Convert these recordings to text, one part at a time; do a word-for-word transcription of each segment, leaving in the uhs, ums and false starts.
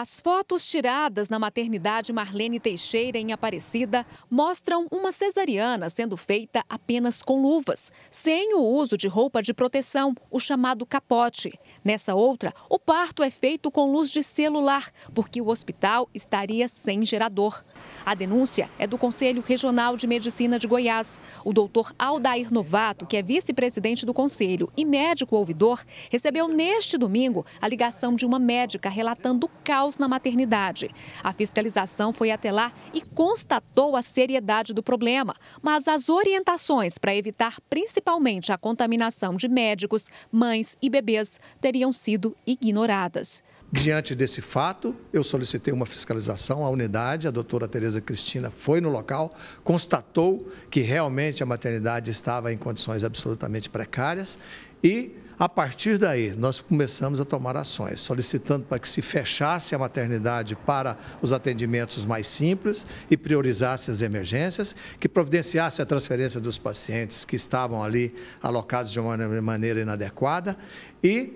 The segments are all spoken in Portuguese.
As fotos tiradas na maternidade Marlene Teixeira, em Aparecida, mostram uma cesariana sendo feita apenas com luvas, sem o uso de roupa de proteção, o chamado capote. Nessa outra, o parto é feito com luz de celular, porque o hospital estaria sem gerador. A denúncia é do Conselho Regional de Medicina de Goiás. O doutor Aldair Novato, que é vice-presidente do conselho e médico ouvidor, recebeu neste domingo a ligação de uma médica relatando o caos na maternidade. A fiscalização foi até lá e constatou a seriedade do problema, mas as orientações para evitar principalmente a contaminação de médicos, mães e bebês teriam sido ignoradas. Diante desse fato, eu solicitei uma fiscalização à unidade. A doutora Tereza Cristina foi no local, constatou que realmente a maternidade estava em condições absolutamente precárias e, a partir daí, nós começamos a tomar ações, solicitando para que se fechasse a maternidade para os atendimentos mais simples e priorizasse as emergências, que providenciasse a transferência dos pacientes que estavam ali alocados de uma maneira inadequada e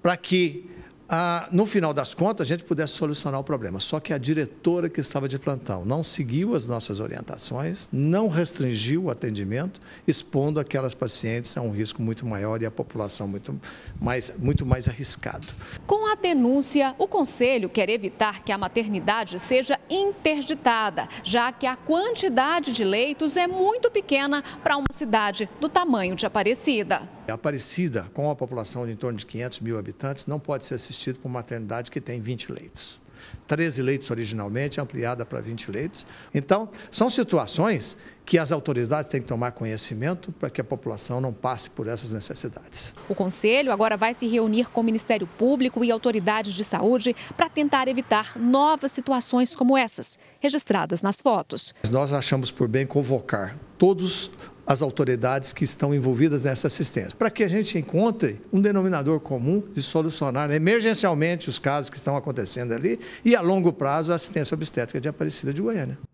para que, Ah, no final das contas, a gente pudesse solucionar o problema. Só que a diretora que estava de plantão não seguiu as nossas orientações, não restringiu o atendimento, expondo aquelas pacientes a um risco muito maior e a população muito mais, muito mais arriscada. Com a denúncia, o Conselho quer evitar que a maternidade seja interditada, já que a quantidade de leitos é muito pequena para uma cidade do tamanho de Aparecida. A Aparecida, com a população de em torno de quinhentos mil habitantes, não pode ser assistido por maternidade que tem vinte leitos. treze leitos originalmente, ampliada para vinte leitos. Então, são situações que as autoridades têm que tomar conhecimento para que a população não passe por essas necessidades. O Conselho agora vai se reunir com o Ministério Público e autoridades de saúde para tentar evitar novas situações como essas, registradas nas fotos. Nós achamos por bem convocar todos as autoridades que estão envolvidas nessa assistência, para que a gente encontre um denominador comum de solucionar emergencialmente os casos que estão acontecendo ali e, a longo prazo, a assistência obstétrica de Aparecida de Goiânia.